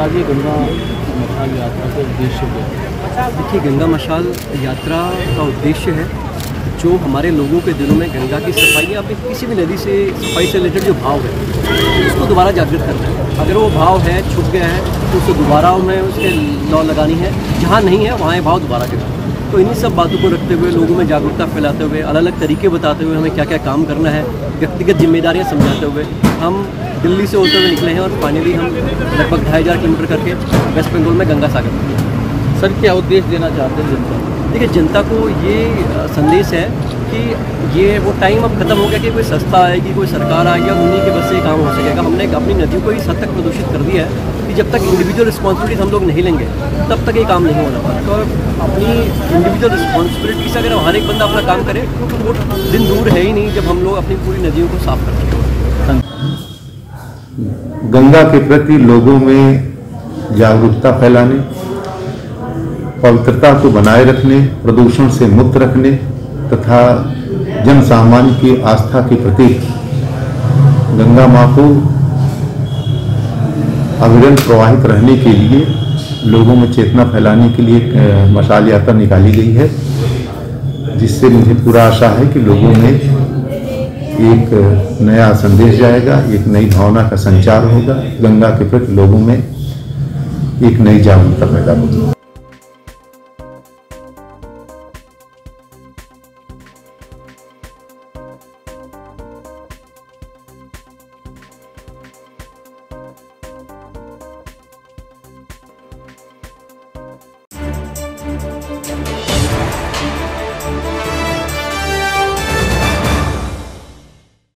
आज ये गंगा मशाल यात्रा का उद्देश्य है। देखिए, गंगा मशाल यात्रा का उद्देश्य है जो हमारे लोगों के दिलों में गंगा की सफाई या फिर किसी भी नदी से सफाई से रिलेटेड जो भाव है उसको दोबारा जागृत करना है। अगर वो भाव है छुप गया है तो उसको दोबारा उन्हें उसके लौ लगानी है, जहाँ नहीं है वहाँ ये भाव दोबारा जगाना। तो इन्हीं सब बातों को रखते हुए लोगों में जागरूकता फैलाते हुए अलग अलग तरीके बताते हुए हमें क्या क्या काम करना है, व्यक्तिगत जिम्मेदारियाँ समझाते हुए हम दिल्ली से होते हुए निकले हैं और फाइनली हम लगभग 2500 किलोमीटर करके वेस्ट बंगाल में गंगा सागर पहुँचे। सर, क्या उद्देश्य देना चाहते हैं जनता को? देखिए, जनता को ये संदेश है कि ये वो टाइम अब खत्म हो गया कि कोई सस्ता आएगी, कोई सरकार आएगी, अब उन्हीं के बस से काम हो सकेगा। हमने अपनी नदियों को इस हद तक प्रदूषित कर दिया है कि जब तक इंडिविजुअल रिस्पॉन्सिबिलिटी हम लोग नहीं लेंगे तब तक ये काम नहीं होना पाएगा। तो अपनी इंडिविजुअल रिस्पॉन्सिबिलिटी से अगर हर एक बंदा अपना काम करे तो वो दिन दूर है ही नहीं जब हम लोग अपनी पूरी नदियों को साफ कर सकें। गंगा के प्रति लोगों में जागरूकता फैलाने, पवित्रता को बनाए रखने, प्रदूषण से मुक्त रखने तथा जन सामान्य की आस्था के प्रतीक गंगा माँ को अविरल प्रवाहित रहने के लिए लोगों में चेतना फैलाने के लिए मशाल यात्रा निकाली गई है, जिससे मुझे पूरा आशा है कि लोगों में एक नया संदेश जाएगा, एक नई भावना का संचार होगा, गंगा के प्रति लोगों में एक नई जागरूकता पैदा होगी।